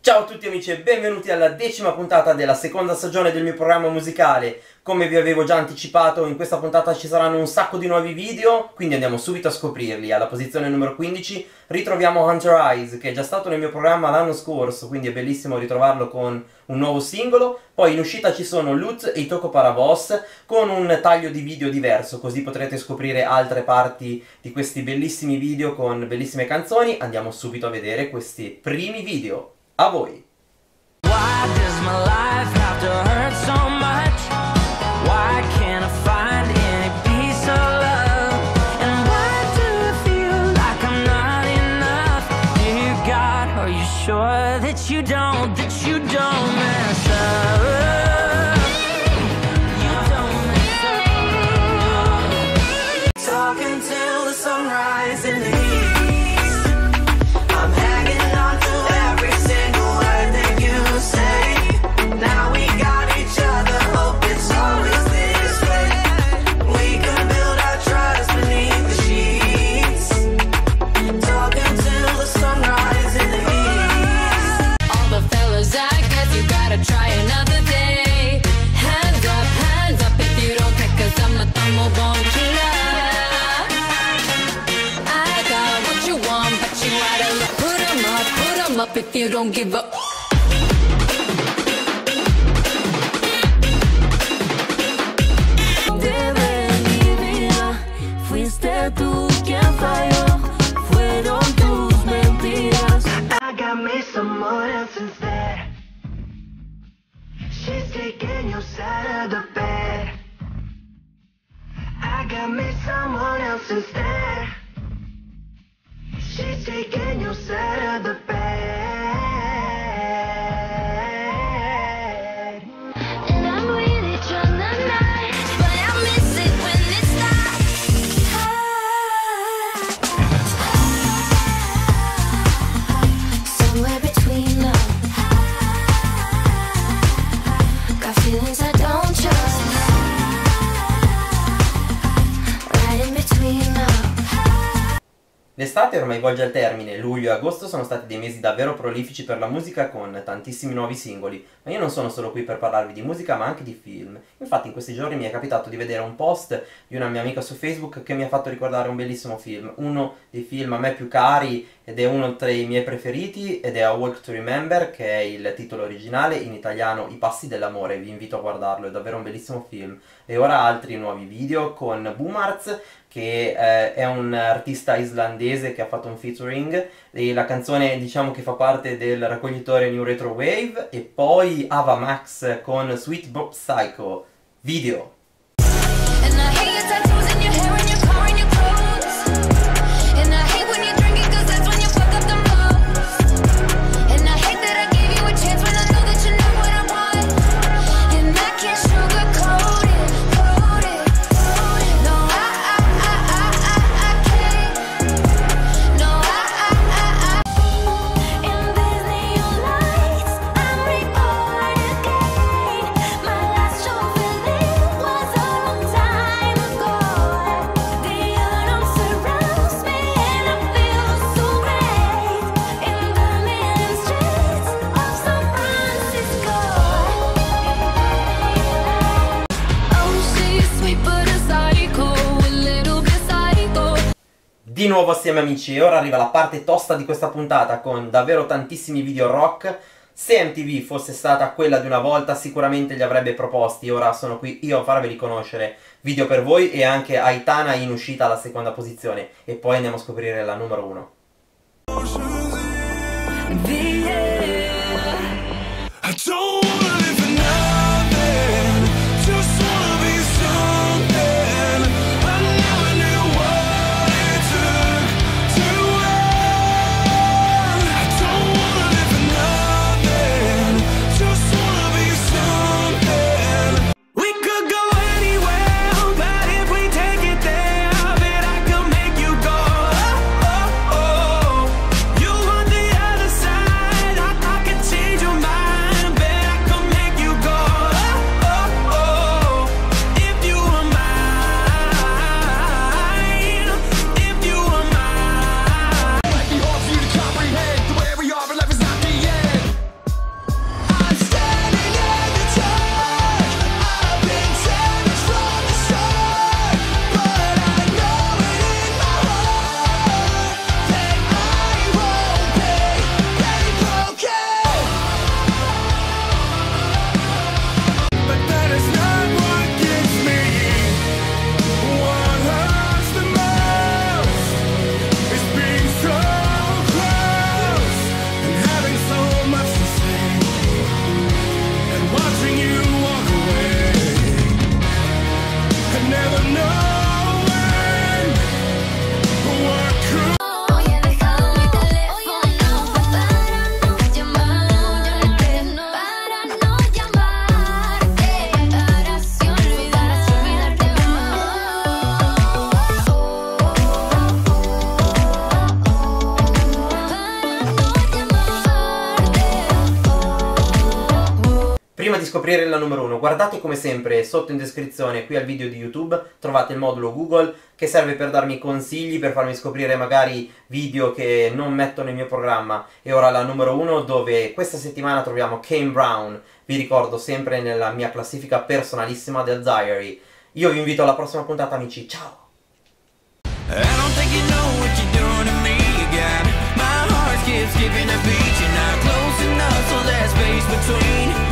Ciao a tutti amici e benvenuti alla 10ª puntata della seconda stagione del mio programma musicale. Come vi avevo già anticipato, in questa puntata ci saranno un sacco di nuovi video, quindi andiamo subito a scoprirli. Alla posizione numero 15 ritroviamo Hunter Hayes, che è già stato nel mio programma l'anno scorso, quindi è bellissimo ritrovarlo con un nuovo singolo. Poi in uscita ci sono Loote e I Toco Para Vos, con un taglio di video diverso, così potrete scoprire altre parti di questi bellissimi video con bellissime canzoni. Andiamo subito a vedere questi primi video. A voi. Why does my life have to hurt so much? Why can't I find any peace or love? And why do I feel like I'm not enough? Dear God, are you sure that you don't mess up? If you don't give up. I got me someone else instead. She's taking you out of the bed. I got me someone else instead. She's taking you out of the bed. L'estate ormai volge al termine, luglio e agosto sono stati dei mesi davvero prolifici per la musica con tantissimi nuovi singoli, ma io non sono solo qui per parlarvi di musica ma anche di film. Infatti in questi giorni mi è capitato di vedere un post di una mia amica su Facebook che mi ha fatto ricordare un bellissimo film, uno dei film a me più cari ed è uno tra i miei preferiti ed è A Walk to Remember, che è il titolo originale, in italiano I Passi dell'Amore, vi invito a guardarlo, è davvero un bellissimo film. E ora altri nuovi video con Boom Arts, che è un artista islandese che ha fatto un featuring, e la canzone diciamo che fa parte del raccoglitore New Retro Wave, e poi Ava Max con Sweet Bob Psycho. Video! Di nuovo assieme amici, e ora arriva la parte tosta di questa puntata con davvero tantissimi video rock. Se MTV fosse stata quella di una volta sicuramente li avrebbe proposti, ora sono qui io a farveli conoscere. Video per voi e anche Aitana in uscita alla seconda posizione, e poi andiamo a scoprire la numero 1. Prima di scoprire la numero 1, guardate come sempre sotto in descrizione qui al video di YouTube trovate il modulo Google che serve per darmi consigli, per farmi scoprire magari video che non metto nel mio programma. E ora la numero 1, dove questa settimana troviamo Kane Brown, vi ricordo sempre nella mia classifica personalissima del Diary. Io vi invito alla prossima puntata, amici, ciao! I